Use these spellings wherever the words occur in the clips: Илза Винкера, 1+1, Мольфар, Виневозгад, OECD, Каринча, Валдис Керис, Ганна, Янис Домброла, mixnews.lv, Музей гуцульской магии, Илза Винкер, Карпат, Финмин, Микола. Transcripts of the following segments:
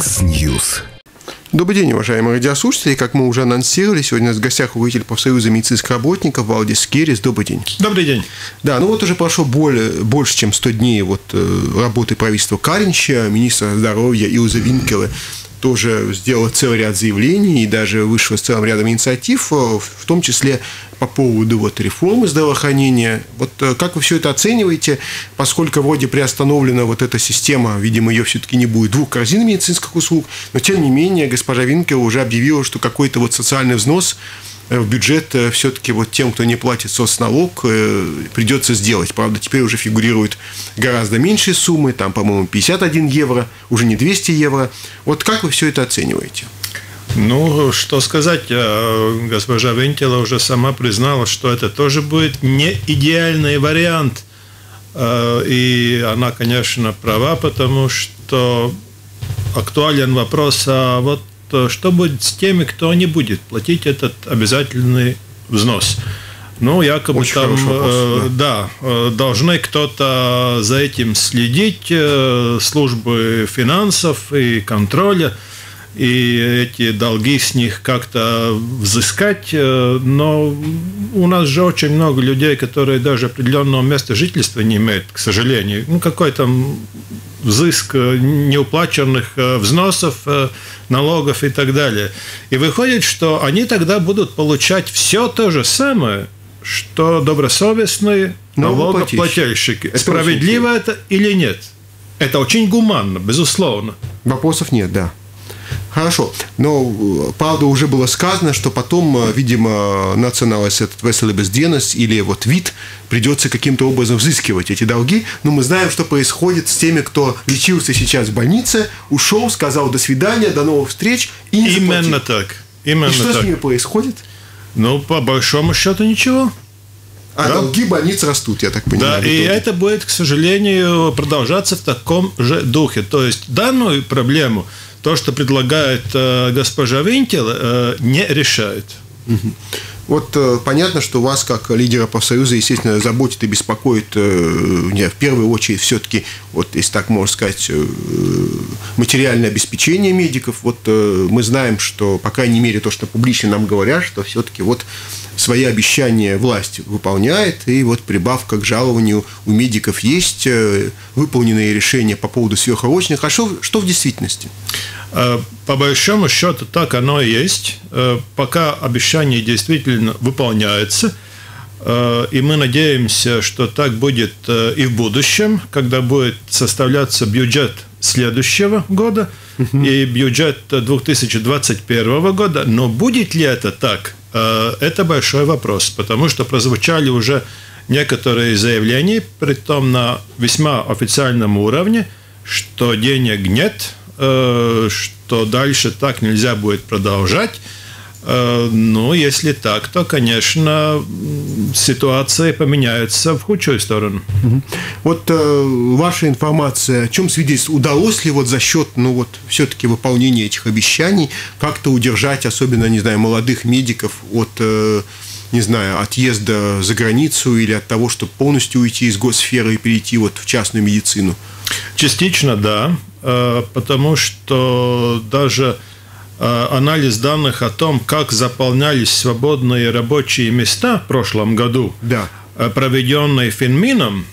Mixnews. Добрый день, уважаемые радиослушатели. Как мы уже анонсировали, сегодня у нас в гостях руководитель профсоюза медицинских работников Валдис Керис. Добрый день. Добрый день. Да, ну вот уже прошло больше, чем 100 дней работы правительства Каринча, министра здоровья Илза Винкера тоже сделала целый ряд заявлений и даже вышла с целым рядом инициатив, в том числе по поводу реформы здравоохранения. Как вы все это оцениваете, поскольку вроде приостановлена эта система, видимо, ее все-таки не будет, двух корзин медицинских услуг, но тем не менее госпожа Винкера уже объявила, что какой-то социальный взнос в бюджет все-таки тем, кто не платит соцналог, придется сделать. Правда, теперь уже фигурируют гораздо меньшие суммы, там, по-моему, 51 евро, уже не 200 евро. Как вы все это оцениваете? Ну, что сказать, госпожа Винкера уже сама признала, что это тоже будет не идеальный вариант. И она, конечно, права, потому что актуален вопрос, что будет с теми, кто не будет платить этот обязательный взнос. Ну, якобы очень там вопрос, да, должны кто-то за этим следить, службы финансов и контроля, и эти долги с них как-то взыскать. Но у нас же очень много людей, которые даже определенного места жительства не имеют, к сожалению. Ну, какой там взыск неуплаченных взносов, налогов и так далее. И выходит, что они тогда будут получать все то же самое, что добросовестные налогоплательщики. Справедливо это или нет? Это очень гуманно, безусловно. Вопросов нет, да. Хорошо, но правда уже было сказано, что потом, видимо, националась этот веселибес денес или вид придется каким-то образом взыскивать эти долги. Но мы знаем, что происходит с теми, кто лечился сейчас в больнице, ушел, сказал до свидания, до новых встреч и не заплатил. Именно так. Именно и что так. С ними происходит? Ну, по большому счету ничего. А да? Долги больниц растут, я так понимаю. Да, и это будет, к сожалению, продолжаться в таком же духе. То есть данную проблему то, что предлагает госпожа Винкера, не решает. Угу. Понятно, что вас, как лидера профсоюза, естественно, заботит и беспокоит, в первую очередь, все-таки, если так можно сказать, материальное обеспечение медиков. Мы знаем, что, по крайней мере, то, что публично нам говорят, что все-таки свои обещания власть выполняет, и прибавка к жалованию у медиков есть, выполненные решения по поводу сверхурочных. А что в действительности? По большому счету так оно и есть. Пока обещание действительно выполняется, и мы надеемся, что так будет и в будущем, когда будет составляться бюджет следующего года и бюджет 2021 года. Но будет ли это так? Это большой вопрос, потому что прозвучали уже некоторые заявления, притом на весьма официальном уровне, что денег нет, что дальше так нельзя будет продолжать. Ну, если так, то, конечно, ситуация поменяется в худшую сторону. Ваша информация, о чем свидетельствует, удалось ли за счет, все-таки выполнения этих обещаний как-то удержать, особенно, не знаю, молодых медиков от, не знаю, отъезда за границу или от того, чтобы полностью уйти из госсферы и перейти в частную медицину? Частично, да, потому что даже анализ данных о том, как заполнялись свободные рабочие места в прошлом году, да, проведенный Финмином,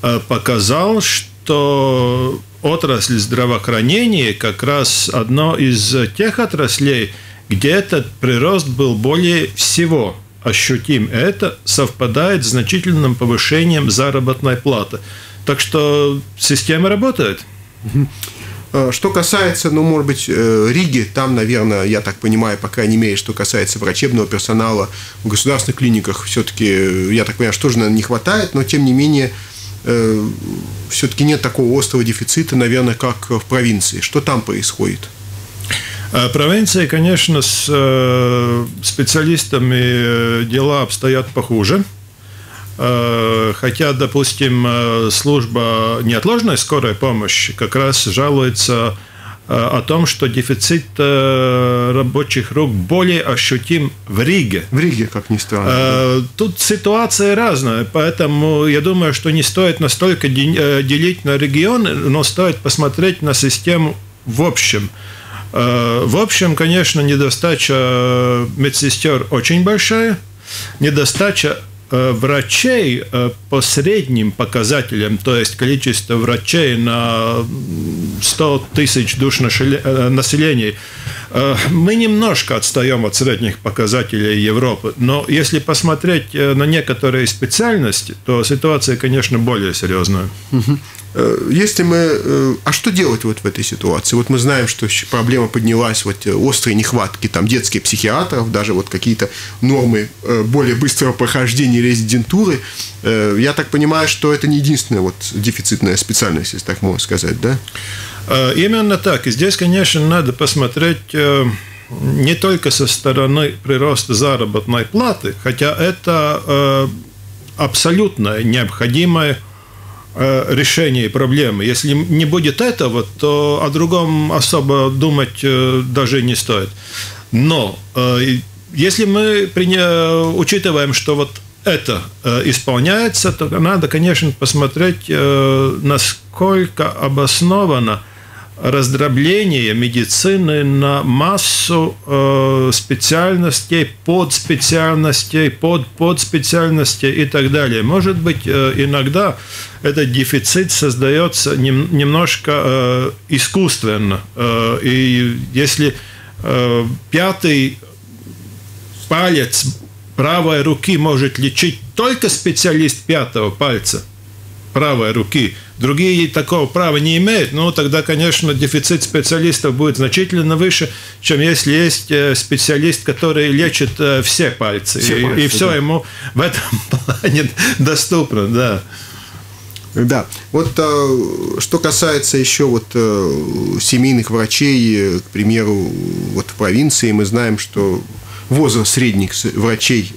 показал, что отрасль здравоохранения как раз одно из тех отраслей, где этот прирост был более всего ощутим. Это совпадает с значительным повышением заработной платы. Так что система работает. Что касается, может быть, Риги, там, наверное, я так понимаю, по крайней мере, что касается врачебного персонала в государственных клиниках, все-таки, я так понимаю, что же, наверное, не хватает, но, тем не менее, все-таки нет такого острого дефицита, наверное, как в провинции. Что там происходит? Провинция, конечно, с специалистами дела обстоят похуже. Хотя, допустим, служба неотложной скорой помощи как раз жалуется о том, что дефицит рабочих рук более ощутим в Риге. В Риге, как ни странно. Тут ситуация разная, поэтому я думаю, что не стоит настолько делить на регионы, но стоит посмотреть на систему В общем, конечно, недостача медсестер очень большая, недостача врачей по средним показателям, то есть количество врачей на 100 тысяч душ населения, мы немножко отстаем от средних показателей Европы, но если посмотреть на некоторые специальности, то ситуация, конечно, более серьезная. Если мы... А что делать вот в этой ситуации? Вот мы знаем, что проблема поднялась, вот острые нехватки там детских психиатров, даже вот какие-то нормы более быстрого прохождения резидентуры. Я так понимаю, что это не единственная вот дефицитная специальность, если так можно сказать, да? Именно так. И здесь, конечно, надо посмотреть не только со стороны прироста заработной платы, хотя это абсолютно необходимое решение проблемы. Если не будет этого, то о другом особо думать даже не стоит. Но если мы учитываем, что вот это исполняется, то надо, конечно, посмотреть, насколько обосновано раздробление медицины на массу специальностей, подспециальностей, подспециальностей и так далее. Может быть, иногда этот дефицит создается немножко искусственно. И если пятый палец правой руки может лечить только специалист пятого пальца правой руки, другие такого права не имеют, но тогда, конечно, дефицит специалистов будет значительно выше, чем если есть специалист, который лечит все пальцы. И все, да, ему в этом плане доступно, да. Да. Вот что касается еще вот семейных врачей, к примеру, вот в провинции мы знаем, что возраст средних врачей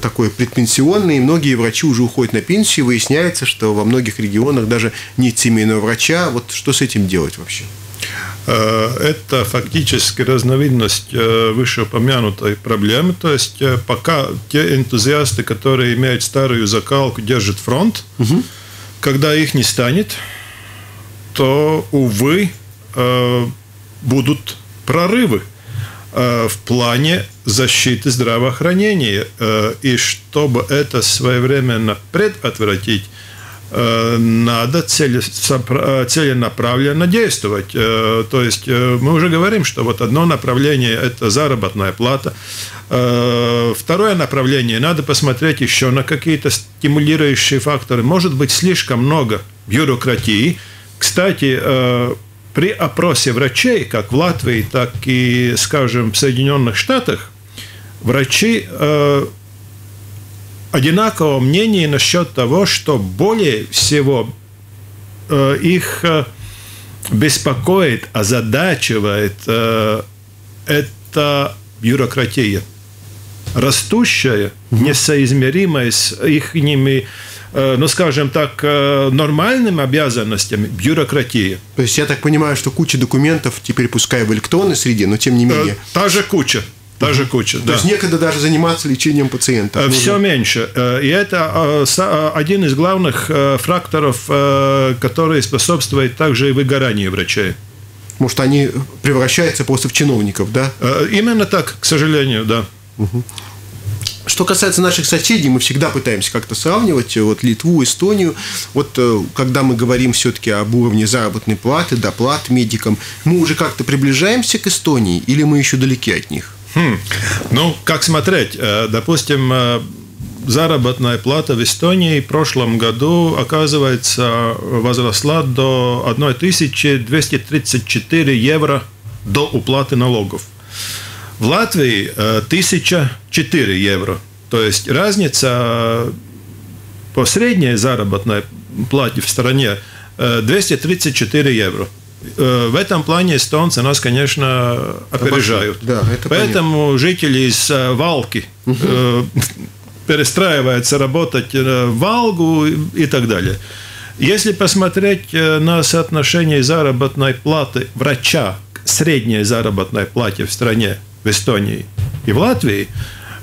такой предпенсионный, и многие врачи уже уходят на пенсию, выясняется, что во многих регионах даже нет семейного врача. Вот что с этим делать вообще? Это фактически разновидность вышеупомянутой проблемы, то есть пока те энтузиасты, которые имеют старую закалку, держат фронт, угу, когда их не станет, то, увы, будут прорывы в плане защиты здравоохранения. И чтобы это своевременно предотвратить, надо целенаправленно действовать. То есть мы уже говорим, что вот одно направление – это заработная плата. Второе направление – надо посмотреть еще на какие-то стимулирующие факторы. Может быть, слишком много бюрократии. Кстати, при опросе врачей, как в Латвии, так и, скажем, в Соединенных Штатах, врачи одинакового мнения насчет того, что более всего их беспокоит, озадачивает это бюрократия, растущая, несоизмеримая с ихними, ну, скажем так, нормальным обязанностями бюрократии. То есть, я так понимаю, что куча документов теперь, пускай в электронной среде, но тем не менее... Та же куча. То есть, некогда даже заниматься лечением пациентов. Все меньше. И это один из главных факторов, который способствует также и выгоранию врачей. Может, они превращаются просто в чиновников, да? Именно так, к сожалению, да. Угу. Что касается наших соседей, мы всегда пытаемся как-то сравнивать вот Литву, Эстонию. Вот когда мы говорим все-таки об уровне заработной платы, доплат медикам, мы уже как-то приближаемся к Эстонии или мы еще далеки от них? Ну, как смотреть? Допустим, заработная плата в Эстонии в прошлом году, оказывается, возросла до 1234 евро до уплаты налогов. В Латвии 1004 евро. То есть разница по средней заработной плате в стране 234 евро. В этом плане эстонцы нас, конечно, опережают. Да, поэтому понятно. Жители из Валки перестраиваются работать в Валгу и так далее. Если посмотреть на соотношение заработной платы врача к средней заработной плате в стране, в Эстонии и в Латвии,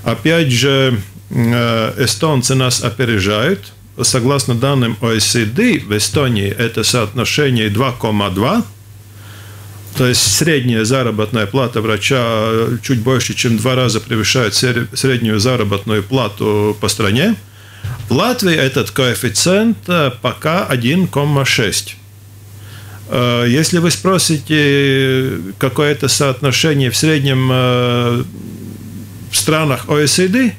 опять же, эстонцы нас опережают. Согласно данным OECD, в Эстонии это соотношение 2,2, То есть средняя заработная плата врача чуть больше, чем 2 раза превышает среднюю заработную плату по стране. В Латвии этот коэффициент пока 1,6. Если вы спросите, какое это соотношение в среднем в странах ОСД,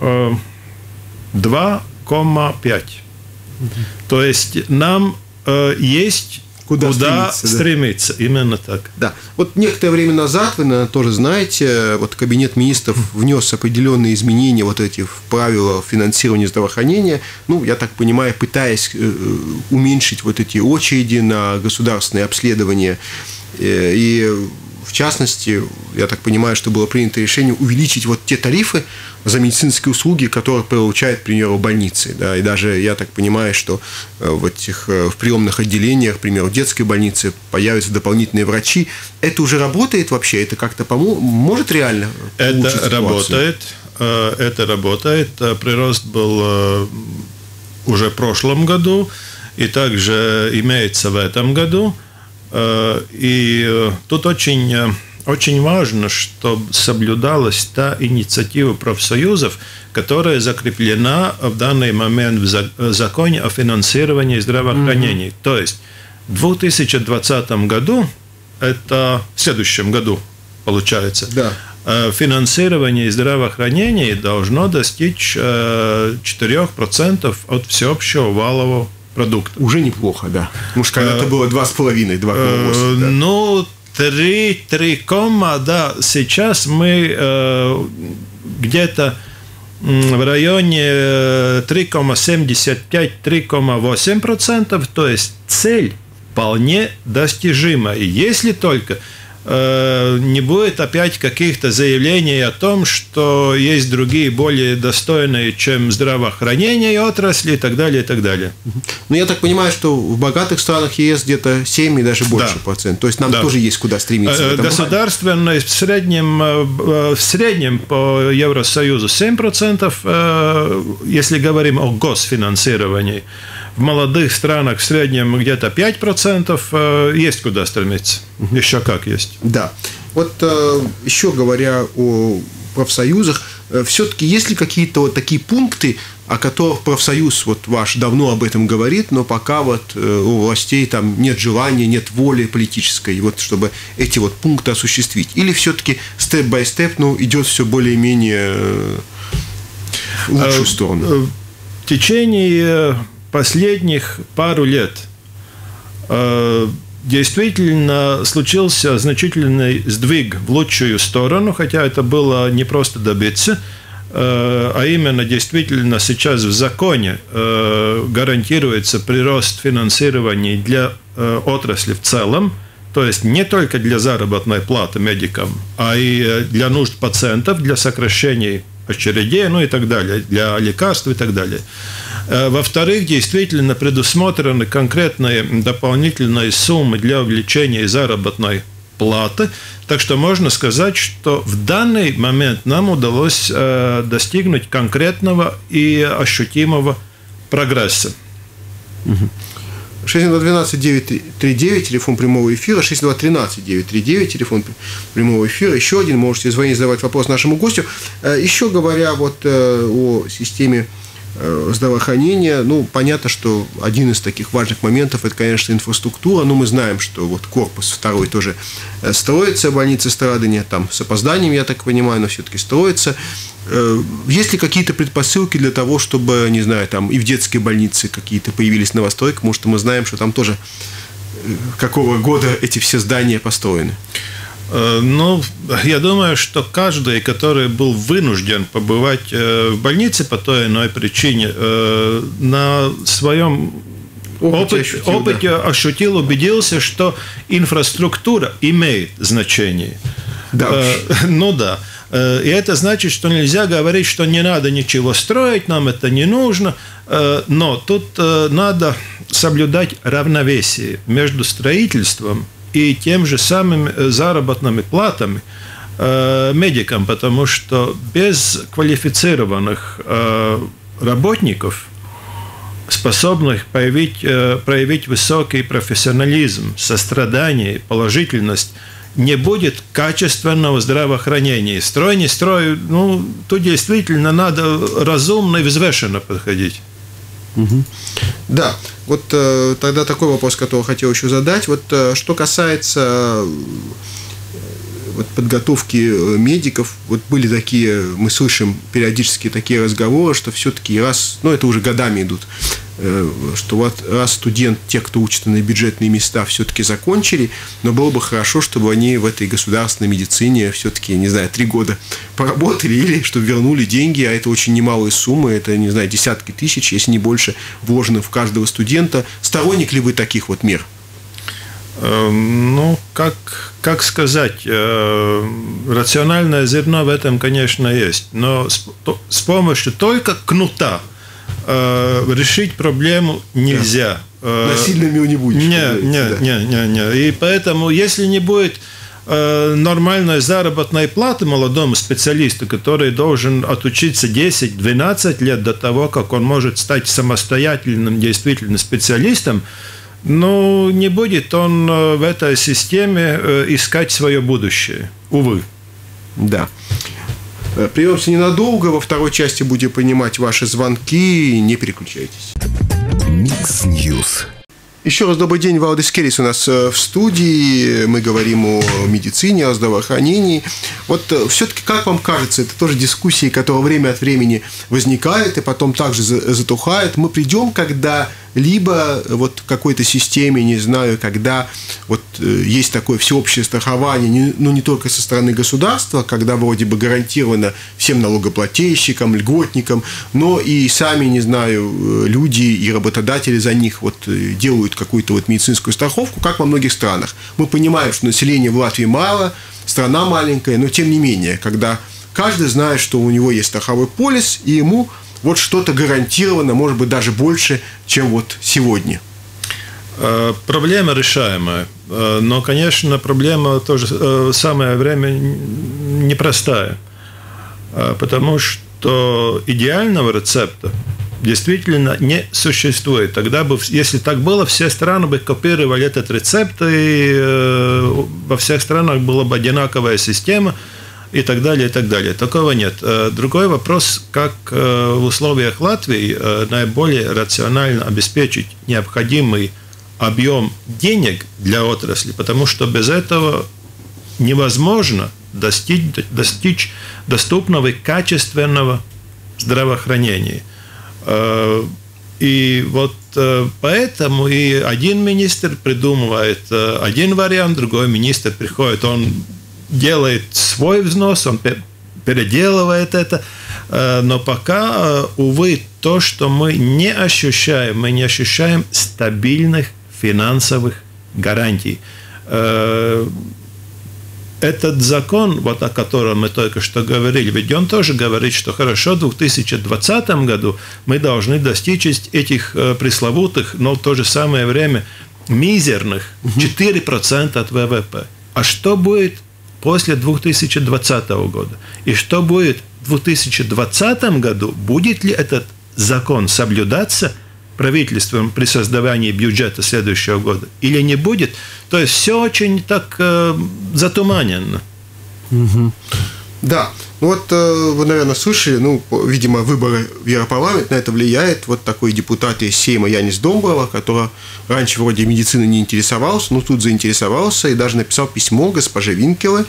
2,5. То есть нам есть куда стремиться. Да. Именно так. Да. Вот некоторое время назад, вы, наверное, тоже знаете, вот кабинет министров внес определенные изменения вот эти в правила финансирования здравоохранения, ну, я так понимаю, пытаясь уменьшить вот эти очереди на государственные обследования. И, в частности, я так понимаю, что было принято решение увеличить вот те тарифы за медицинские услуги, которые получают, к примеру, больницы. Да, и даже, я так понимаю, что в приемных отделениях, к примеру, в детской больнице появятся дополнительные врачи. Это уже работает вообще? Это как-то может реально улучшить ситуацию? Это работает. Прирост был уже в прошлом году и также имеется в этом году. И тут очень важно, чтобы соблюдалась та инициатива профсоюзов, которая закреплена в данный момент в законе о финансировании здравоохранения. То есть в 2020 году, это в следующем году получается, да, финансирование здравоохранения должно достичь 4% от всеобщего валового продукт. Уже неплохо, да. Может, когда-то было 2,5, 2,8. Да. Ну, 3, да. Сейчас мы где-то в районе 3,75-3,8%. То есть цель вполне достижима. И если только не будет опять каких-то заявлений о том, что есть другие более достойные, чем здравоохранение и отрасли, и так далее, и так далее. Но я так понимаю, что в богатых странах ЕС где-то 7 и даже больше процентов. То есть нам тоже есть куда стремиться. Государственное в среднем по Евросоюзу 7%, если говорим о госфинансировании. В молодых странах в среднем где-то 5%. Есть куда стремиться. Еще как есть. Да. Вот еще говоря о профсоюзах, все-таки есть ли какие-то вот такие пункты, о которых профсоюз вот ваш давно об этом говорит, но пока вот у властей там нет желания, нет воли политической, вот чтобы эти вот пункты осуществить? Или все-таки степ-бай-степ, ну, идет все более-менее в лучшую сторону? В течение последних пару лет действительно случился значительный сдвиг в лучшую сторону, хотя это было не просто добиться, а именно действительно сейчас в законе гарантируется прирост финансирования для отрасли в целом, то есть не только для заработной платы медикам, а и для нужд пациентов, для сокращения очередей, ну и так далее, для лекарств и так далее. Во-вторых, действительно предусмотрены конкретные дополнительные суммы для увеличения заработной платы. Так что можно сказать, что в данный момент нам удалось достигнуть конкретного и ощутимого прогресса. 622-12-939, телефон прямого эфира, 622-13-939, телефон прямого эфира. Еще один, можете звонить, задавать вопрос нашему гостю. Еще говоря вот о системе здравоохранения, ну, понятно, что один из таких важных моментов, это, конечно, инфраструктура, но мы знаем, что вот корпус второй тоже строится, больница Страдания, там с опозданием, я так понимаю, но все-таки строится. Есть ли какие-то предпосылки для того, чтобы, не знаю, там и в детской больнице какие-то появились новостройки, потому что мы знаем, что там тоже какого года эти все здания построены? Ну, я думаю, что каждый, который был вынужден побывать в больнице по той или иной причине, на своем опыте ощутил, убедился, что инфраструктура имеет значение. Да. Ну да. И это значит, что нельзя говорить, что не надо ничего строить, нам это не нужно. Но тут надо соблюдать равновесие между строительством и тем же самым заработными платами медикам, потому что без квалифицированных работников способных проявить высокий профессионализм, сострадание, положительность, не будет качественного здравоохранения. Строй, не строй, ну, тут действительно надо разумно и взвешенно подходить. Угу. Да, вот тогда такой вопрос, который хотел еще задать. Вот что касается подготовки медиков, вот были такие, мы слышим периодически такие разговоры, что все-таки раз, ну это уже годами идут, что вот раз те, кто учатся на бюджетные места, все-таки закончили, но было бы хорошо, чтобы они в этой государственной медицине все-таки, не знаю, 3 года поработали, или чтобы вернули деньги, а это очень немалые суммы, это, не знаю, десятки тысяч, если не больше, вложено в каждого студента. Сторонник ли вы таких вот мер? Ну, как сказать, рациональное зерно в этом, конечно, есть, но с помощью только кнута решить проблему нельзя. Насильным его не будет. Не. И поэтому, если не будет нормальной заработной платы молодому специалисту, который должен отучиться 10-12 лет до того, как он может стать самостоятельным действительно специалистом, ну, не будет он в этой системе искать свое будущее. Увы. Да. Прервемся ненадолго. Во второй части будем принимать ваши звонки. Не переключайтесь. Mixnews. Еще раз добрый день. Валдис Керис у нас в студии. Мы говорим о медицине, о здравоохранении. Вот все-таки, как вам кажется, это тоже дискуссии, которые время от времени возникают и потом также затухают. Мы придем когда-либо вот к какой-то системе, не знаю, когда вот есть такое всеобщее страхование, но не только со стороны государства, когда вроде бы гарантировано всем налогоплательщикам, льготникам, но и сами, не знаю, люди и работодатели за них вот делают какую-то вот медицинскую страховку, как во многих странах. Мы понимаем, что населения в Латвии мало, страна маленькая, но тем не менее, когда каждый знает, что у него есть страховой полис, и ему вот что-то гарантировано, может быть, даже больше, чем вот сегодня. Проблема решаемая, но, конечно, проблема тоже в самое время непростая, потому что идеального рецепта действительно не существует. Тогда бы, если так было, все страны бы копировали этот рецепт, и во всех странах была бы одинаковая система, и так далее, и так далее. Такого нет. Другой вопрос, как в условиях Латвии наиболее рационально обеспечить необходимый объем денег для отрасли, потому что без этого невозможно достичь доступного и качественного здравоохранения. И вот поэтому и один министр придумывает один вариант, другой министр приходит, он делает свой взнос, он переделывает это, но пока, увы, то, что мы не ощущаем стабильных финансовых гарантий. Этот закон, вот о котором мы только что говорили, ведь он тоже говорит, что хорошо, в 2020 году мы должны достичь этих пресловутых, но в то же самое время мизерных 4% от ВВП. А что будет после 2020 года? И что будет в 2020 году? Будет ли этот закон соблюдаться правительством при создании бюджета следующего года или не будет? То есть все очень так затуманенно. Угу. Да, вот вы, наверное, слышали, ну, видимо, выборы в Европарламент на это влияет. Вот такой депутат из Сейма Янис Домброла, который раньше вроде медицины не интересовался, но тут заинтересовался и даже написал письмо госпоже Винкере,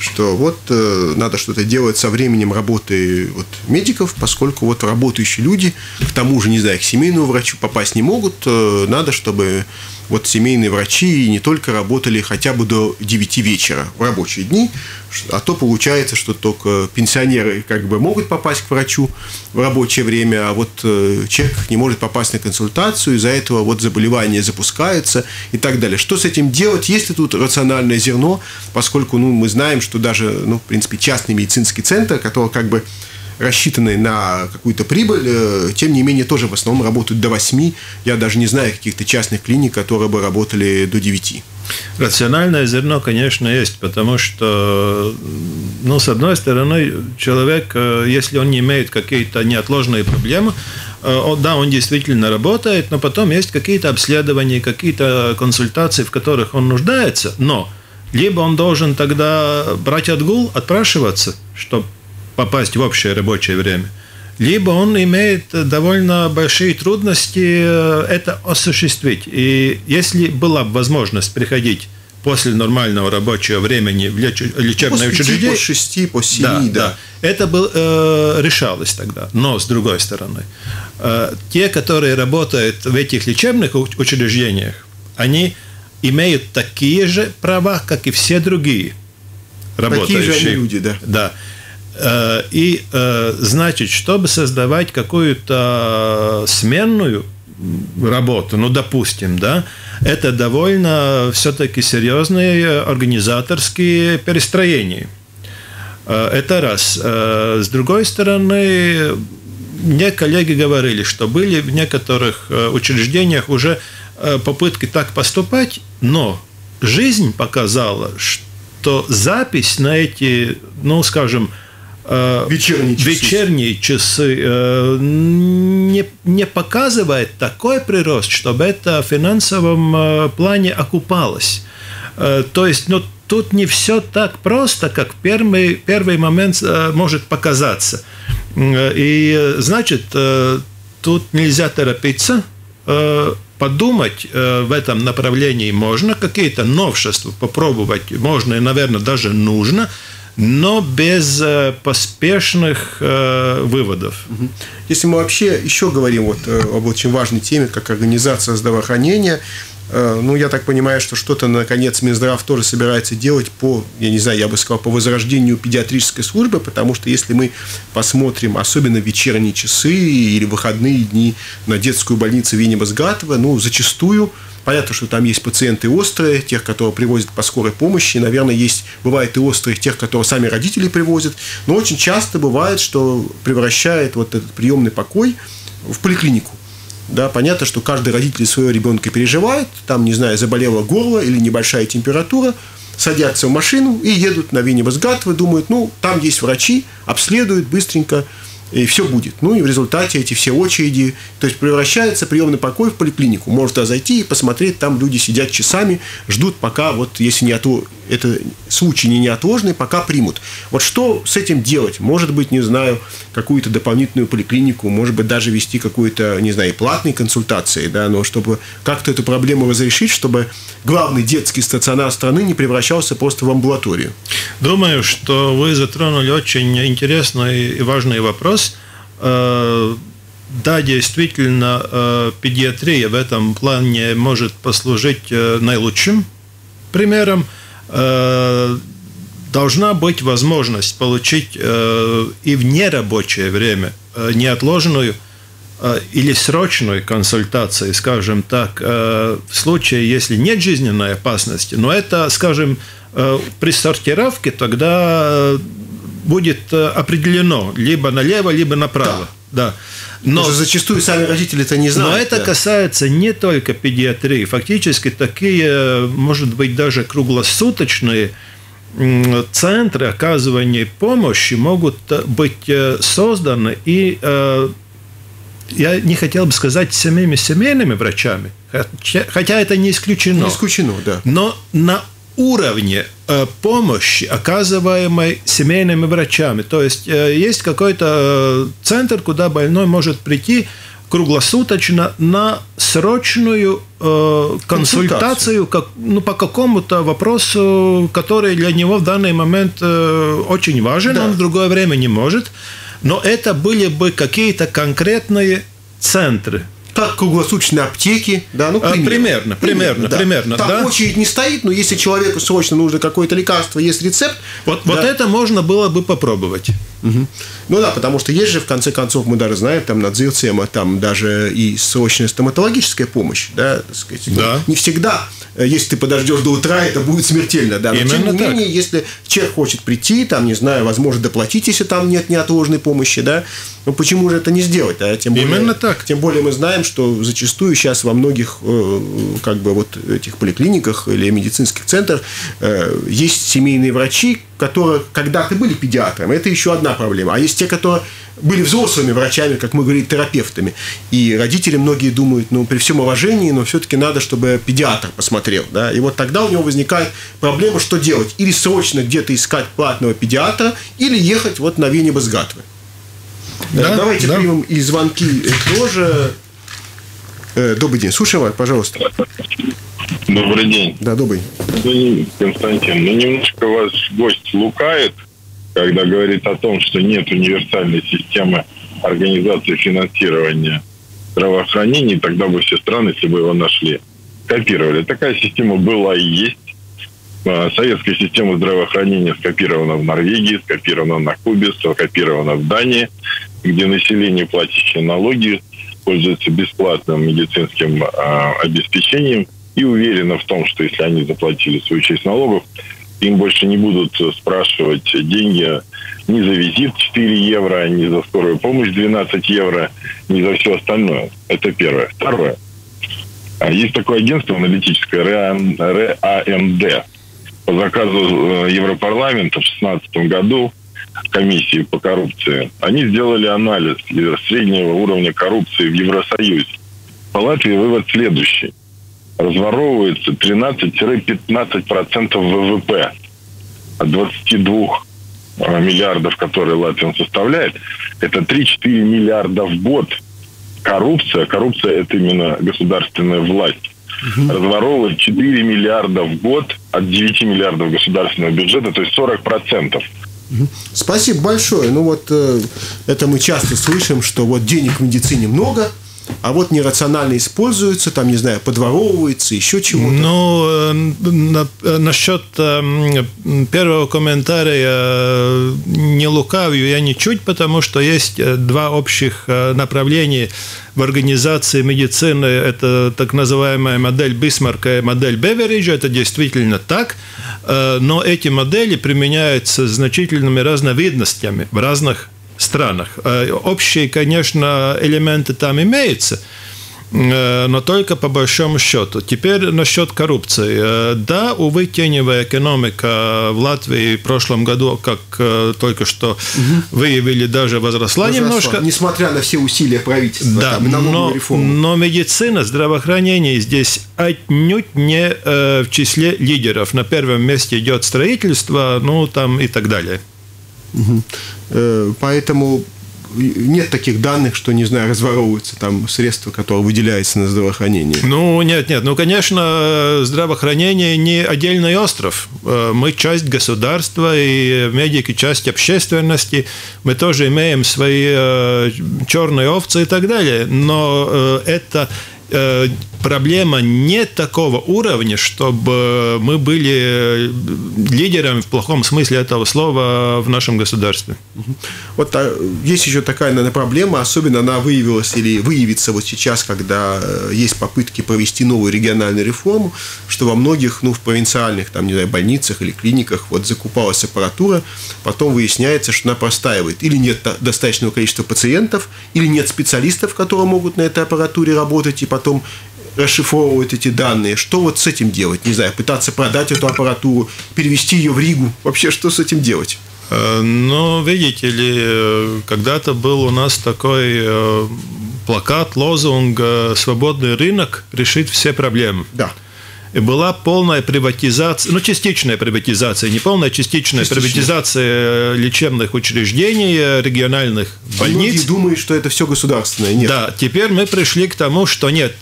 что вот надо что-то делать со временем работы вот медиков, поскольку вот работающие люди, к тому же, не знаю, к семейному врачу попасть не могут, надо, чтобы вот семейные врачи не только работали хотя бы до 9 вечера в рабочие дни, а то получается, что только пенсионеры как бы могут попасть к врачу в рабочее время, а вот человек не может попасть на консультацию, из-за этого вот заболевание запускается и так далее. Что с этим делать? Есть ли тут рациональное зерно? Поскольку ну, мы знаем, что даже, ну, в принципе, частный медицинский центр, который как бы рассчитанные на какую-то прибыль, тем не менее, тоже в основном работают до 8. Я даже не знаю каких-то частных клиник, которые бы работали до 9. Рациональное зерно, конечно, есть, потому что, ну, с одной стороны, человек, если он не имеет какие-то неотложные проблемы, да, он действительно работает, но потом есть какие-то обследования, какие-то консультации, в которых он нуждается, но либо он должен тогда брать отгул, отпрашиваться, чтобы попасть в общее рабочее время, либо он имеет довольно большие трудности это осуществить. И если была бы возможность приходить после нормального рабочего времени в лечебное учреждение... После 6, по 7, да. Это был, решалось тогда. Но, с другой стороны, те, которые работают в этих лечебных учреждениях, они имеют такие же права, как и все другие работающие. Такие же люди, да. Да. И, значит, чтобы создавать какую-то сменную работу, ну, допустим, да, это довольно все-таки серьезные организаторские перестроения. Это раз. С другой стороны, мне коллеги говорили, что были в некоторых учреждениях уже попытки так поступать, но жизнь показала, что запись на эти, ну, скажем, вечерние часы не показывает такой прирост, чтобы это в финансовом плане окупалось. То есть, ну, тут не все так просто, как первый момент может показаться. И, значит, тут нельзя торопиться. Подумать в этом направлении можно, какие-то новшества попробовать можно и, наверное, даже нужно, но без поспешных выводов. Если мы вообще еще говорим вот об очень важной теме, как организация здравоохранения, ну, я так понимаю, что что-то, наконец, Минздрав тоже собирается делать по, я не знаю, я бы сказал, по возрождению педиатрической службы, потому что если мы посмотрим, особенно вечерние часы или выходные дни на детскую больницу Виневозгад, ну, зачастую... Понятно, что там есть пациенты острые, тех, которые привозят по скорой помощи. Наверное, есть, бывает и острые, тех, которые сами родители привозят. Но очень часто бывает, что превращает вот этот приемный покой в поликлинику. Да, понятно, что каждый родитель своего ребенка переживает. Там, не знаю, заболело горло или небольшая температура. Садятся в машину и едут на Виневозгад. Думают, ну, там есть врачи, обследуют быстренько. И все будет. Ну, и в результате эти все очереди... То есть, превращается приемный покой в поликлинику. Можно зайти и посмотреть, там люди сидят часами, ждут, пока, вот, если не это случай не неотложный, пока примут. Вот что с этим делать? Может быть, не знаю, какую-то дополнительную поликлинику, может быть, даже вести какую-то, не знаю, платные консультации, да, но чтобы как-то эту проблему разрешить, чтобы главный детский стационар страны не превращался просто в амбулаторию. Думаю, что вы затронули очень интересный и важный вопрос. Да, действительно, педиатрия в этом плане может послужить наилучшим примером. Должна быть возможность получить и в нерабочее время неотложную или срочную консультацию, скажем так, в случае, если нет жизненной опасности. Но это, скажем, при сортировке тогда будет определено либо налево, либо направо. Да. Но зачастую сами родители-то не знают. Но это касается не только педиатрии. Фактически такие, может быть, даже круглосуточные центры оказывания помощи могут быть созданы и, я не хотел бы сказать, самими семейными врачами, хотя это не исключено. Не исключено, да. Но на уровне помощи, оказываемой семейными врачами. То есть, есть какой-то центр, куда больной может прийти круглосуточно на срочную консультацию по какому-то вопросу, который для него в данный момент очень важен, да. Он в другое время не может. Но это были бы какие-то конкретные центры. Как круглосуточные аптеки, да, ну, примерно. Там очередь не стоит, но если человеку срочно нужно какое-то лекарство, есть рецепт. Вот это можно было бы попробовать. Угу. Ну да, потому что есть же, в конце концов, мы даже знаем, там на Дзилцема, там даже и срочная стоматологическая помощь, да, так сказать, да. Не всегда, если ты подождешь до утра, это будет смертельно, да. Но, тем не менее, если человек хочет прийти, там, не знаю, возможно, доплатить, если там нет неотложной помощи, да, ну почему же это не сделать? Да? Тем более, именно так. Тем более мы знаем, что зачастую сейчас во многих, как бы, вот этих поликлиниках или медицинских центрах есть семейные врачи, которые когда-то были педиатрами, это еще одна проблема. А есть те, которые были взрослыми врачами, как мы говорим, терапевтами. И родители многие думают, ну, при всем уважении, но все-таки надо, чтобы педиатр посмотрел. Да? И вот тогда у него возникает проблема, что делать. Или срочно где-то искать платного педиатра, или ехать вот на Виневозгад. Да, давайте примем и звонки тоже. Добрый день. Слушаю вас, пожалуйста. Добрый день. Да, добрый. Константин, ну немножко ваш гость лукает, когда говорит о том, что нет универсальной системы организации финансирования здравоохранения, тогда бы все страны, если бы его нашли, копировали. Такая система была и есть. Советская система здравоохранения скопирована в Норвегии, скопирована на Кубе, скопирована в Дании, где население, платящее налоги, пользуется бесплатным медицинским обеспечением и уверена в том, что если они заплатили свою часть налогов, им больше не будут спрашивать деньги ни за визит 4 евро, ни за скорую помощь 12 евро, ни за все остальное. Это первое. Второе. Есть такое агентство аналитическое РАМД. По заказу Европарламента в 2016 году комиссии по коррупции они сделали анализ среднего уровня коррупции в Евросоюзе. По Латвии вывод следующий. Разворовывается 13-15% ВВП от 22 миллиардов, которые Латвия составляет. Это 3-4 миллиарда в год. Коррупция. Коррупция – это именно государственная власть. Разворовывает 4 миллиарда в год от 9 миллиардов государственного бюджета, то есть 40%. Спасибо большое. Ну вот это мы часто слышим, что вот денег в медицине много, а вот нерационально используется, там, не знаю, подворовывается, еще чего-то. Ну, насчет первого комментария не лукавлю я ничуть, потому что есть два общих направления в организации медицины. Это так называемая модель Бисмарка и модель Бевериджа. Это действительно так. Но эти модели применяются значительными разновидностями в разных странах. Общие, конечно, элементы там имеются, но только по большому счету. Теперь насчет коррупции. Да, увы, теневая экономика в Латвии в прошлом году, как только что выявили, даже возросла немножко. Несмотря на все усилия правительства, да, там, на новую реформу. Но медицина, здравоохранение здесь отнюдь не в числе лидеров. На первом месте идет строительство, ну там и так далее. Поэтому нет таких данных, что, не знаю, разворовываются там средства, которые выделяются на здравоохранение. Ну, нет. Ну, конечно, здравоохранение не отдельный остров. Мы часть государства, и медики часть общественности. Мы тоже имеем свои черные овцы и так далее. Но это проблема не такого уровня, чтобы мы были лидерами в плохом смысле этого слова в нашем государстве. Вот есть еще такая, наверное, проблема, особенно она выявилась или выявится вот сейчас, когда есть попытки провести новую региональную реформу, что во многих, ну, в провинциальных, там, не знаю, больницах или клиниках вот закупалась аппаратура, потом выясняется, что она простаивает. Или нет достаточного количества пациентов, или нет специалистов, которые могут на этой аппаратуре работать, и потом расшифровывают эти данные. Что вот с этим делать? Не знаю, пытаться продать эту аппаратуру, перевести ее в Ригу. Вообще, что с этим делать? Ну, видите ли, когда-то был у нас такой плакат, лозунг «Свободный рынок решит все проблемы». Да. И была полная приватизация, ну, частичная приватизация, не полная, частичная приватизация лечебных учреждений, региональных больниц. Многие думают, что это все государственное. Нет. Да, теперь мы пришли к тому, что нет,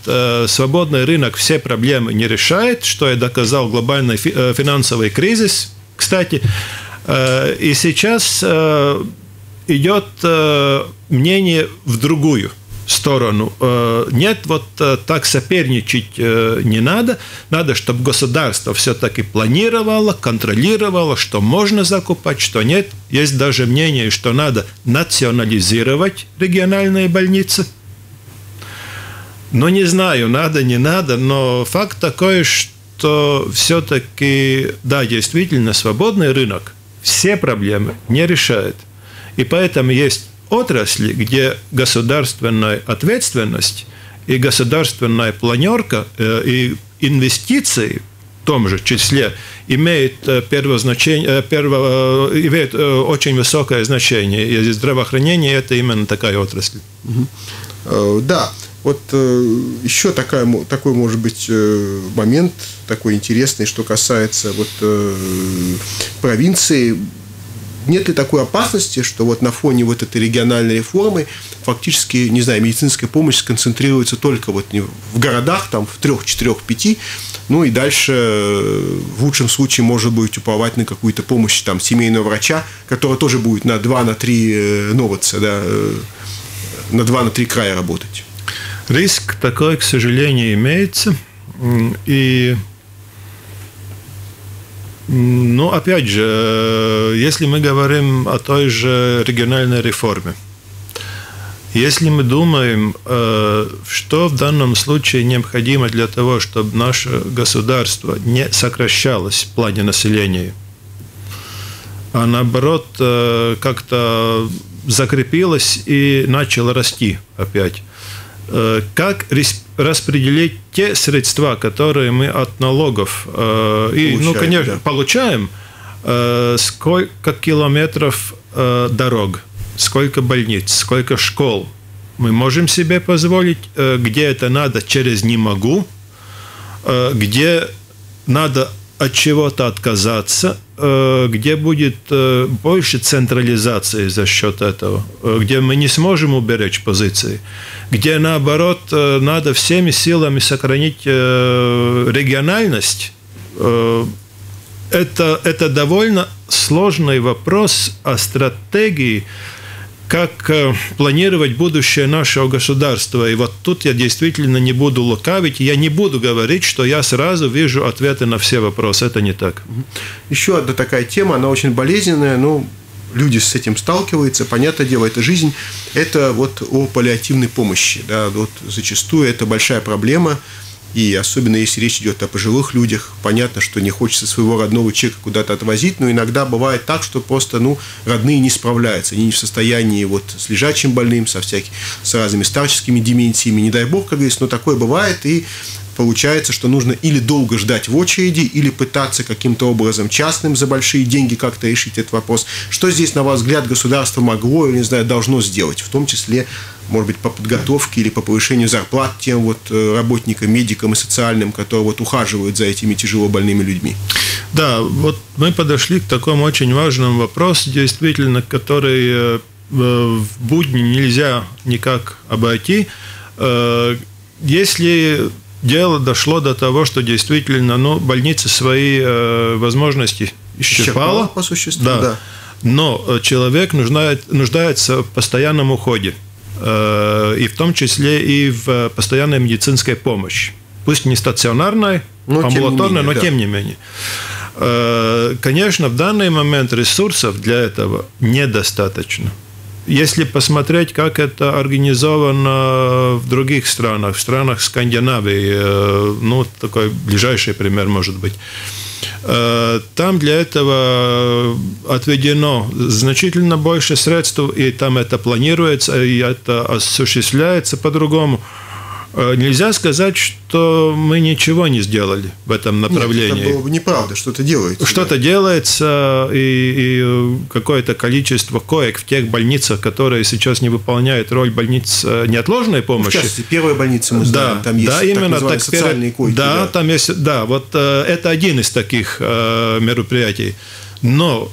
свободный рынок все проблемы не решает, что и доказал глобальный финансовый кризис, кстати. И сейчас идет мнение в другую сторону. Нет, вот так соперничать не надо. Надо, чтобы государство все-таки планировало, контролировало, что можно закупать, что нет. Есть даже мнение, что надо национализировать региональные больницы. Но не знаю, надо, не надо, но факт такой, что все-таки, да, действительно, свободный рынок все проблемы не решает. И поэтому есть отрасли, где государственная ответственность и государственная планерка и инвестиции том же числе имеет очень высокое значение. И здравоохранение – это именно такая отрасль. Да, вот еще такой может быть момент, такой интересный, что касается вот провинции. Нет ли такой опасности, что вот на фоне вот этой региональной реформы фактически, не знаю, медицинская помощь сконцентрируется только вот в городах, там в 3, 4, 5, ну и дальше в лучшем случае может быть уповать на какую-то помощь там семейного врача, которая тоже будет на 2-3 новодца, да, на 2-3 края работать? Риск такой, к сожалению, имеется. И... Ну, опять же, если мы говорим о той же региональной реформе, если мы думаем, что в данном случае необходимо для того, чтобы наше государство не сокращалось в плане населения, а наоборот как-то закрепилось и начало расти опять, как распределить те средства, которые мы от налогов получаем, сколько километров дорог, сколько больниц, сколько школ мы можем себе позволить, где это надо через «не могу», где надо от чего-то отказаться, где будет больше централизации за счет этого, где мы не сможем уберечь позиции, где, наоборот, надо всеми силами сохранить региональность, это довольно сложный вопрос о стратегии, как планировать будущее нашего государства. И вот тут я действительно не буду лукавить, я не буду говорить, что я сразу вижу ответы на все вопросы. Это не так. Еще одна такая тема, она очень болезненная, но люди с этим сталкиваются, понятное дело, это жизнь. Это вот о паллиативной помощи. Да, вот зачастую это большая проблема, и особенно если речь идет о пожилых людях, понятно, что не хочется своего родного человека куда-то отвозить, но иногда бывает так, что просто родные не справляются, они не в состоянии вот с лежачим больным, с разными старческими деменциями, не дай бог, как говорится, но такое бывает, и получается, что нужно или долго ждать в очереди, или пытаться каким-то образом частным за большие деньги как-то решить этот вопрос. Что здесь, на ваш взгляд, государство могло или, не знаю, должно сделать, в том числе, может быть, по подготовке или по повышению зарплат тем вот работникам, медикам и социальным, которые вот ухаживают за этими тяжело больными людьми? Да, вот мы подошли к такому очень важному вопросу, действительно, который в будни нельзя никак обойти. Если дело дошло до того, что действительно, больница свои возможности исчерпала, по существу, да. Но человек нуждается в постоянном уходе, и в том числе и в постоянной медицинской помощи. Пусть не стационарной, амбулаторной, но тем не менее. Конечно, в данный момент ресурсов для этого недостаточно. Если посмотреть, как это организовано в других странах, в странах Скандинавии, такой ближайший пример может быть, там для этого отведено значительно больше средств, и там это планируется, и это осуществляется по-другому. Нельзя сказать, что мы ничего не сделали в этом направлении. Нет, это было бы неправда, что-то делается. Что-то делается, и какое-то количество коек в тех больницах, которые сейчас не выполняют роль больниц неотложной помощи. В частности, первая больница, мы знаем, там есть так называемые социальные койки. Да, там есть, вот это один из таких мероприятий. Но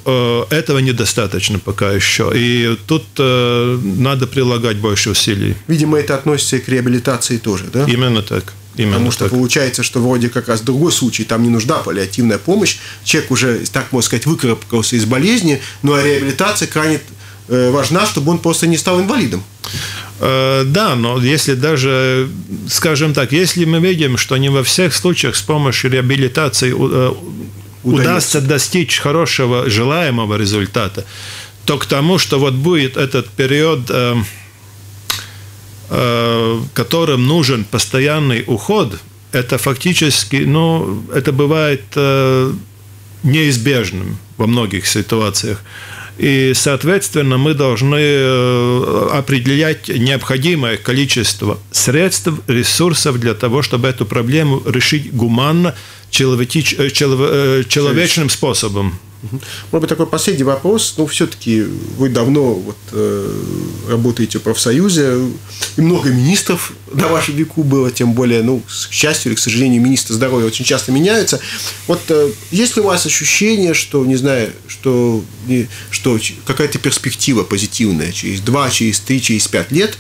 этого недостаточно пока еще, и тут надо прилагать больше усилий. Видимо, это относится и к реабилитации тоже, да? Именно так. Потому что получается, что вроде как раз другой случай, там не нужна паллиативная помощь, человек уже, так можно сказать, выкарабкался из болезни, ну а реабилитация крайне важна, чтобы он просто не стал инвалидом. Да, но если даже, скажем так, если мы видим, что не во всех случаях с помощью реабилитации удастся достичь хорошего, желаемого результата, то к тому, что вот будет этот период, которым нужен постоянный уход, это фактически, это бывает неизбежным во многих ситуациях. И, соответственно, мы должны определять необходимое количество средств, ресурсов для того, чтобы эту проблему решить гуманно, человечным способом. Может быть, такой последний вопрос. Но все-таки вы давно работаете в профсоюзе, и много министров на вашем веку было, тем более, ну, к счастью или к сожалению, министры здоровья очень часто меняются. Есть ли у вас ощущение, что, не знаю, что какая-то перспектива позитивная через 2, через 3, через 5 лет?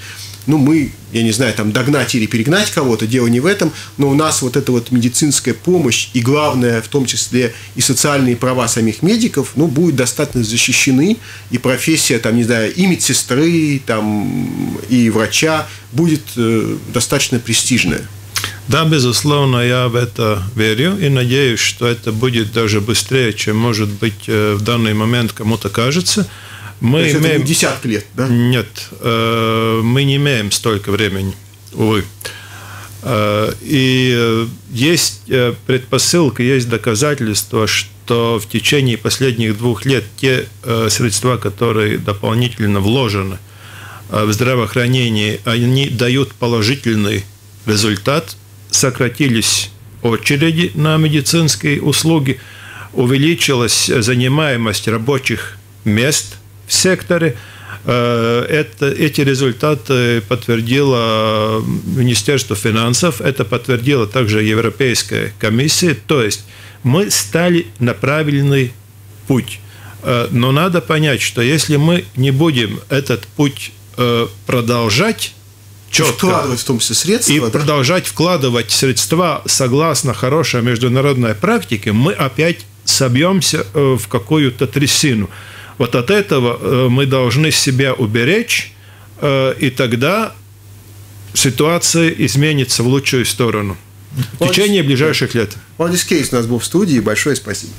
Ну, мы, я не знаю, там, догнать или перегнать кого-то, дело не в этом, но у нас медицинская помощь и, главное, в том числе, и социальные права самих медиков, ну, будут достаточно защищены, и профессия, там, не знаю, и медсестры, там, и врача будет достаточно престижная. Да, безусловно, я в это верю и надеюсь, что это будет даже быстрее, чем, может быть, в данный момент кому-то кажется. Мы имеем... десятки лет, да? Нет, мы не имеем столько времени, увы. И есть предпосылка, есть доказательства, что в течение последних 2 лет те средства, которые дополнительно вложены в здравоохранение, они дают положительный результат. Сократились очереди на медицинские услуги, увеличилась занимаемость рабочих мест в секторе. Эти результаты подтвердило Министерство финансов, это подтвердила также Европейская комиссия. То есть мы стали на правильный путь. Но надо понять, что если мы не будем этот путь продолжать четко в том числе средства, и продолжать вкладывать средства согласно хорошей международной практике, мы опять собьемся в какую-то трясину. Вот от этого мы должны себя уберечь, и тогда ситуация изменится в лучшую сторону в течение ближайших лет. Валдис Керис у нас был в студии. Большое спасибо.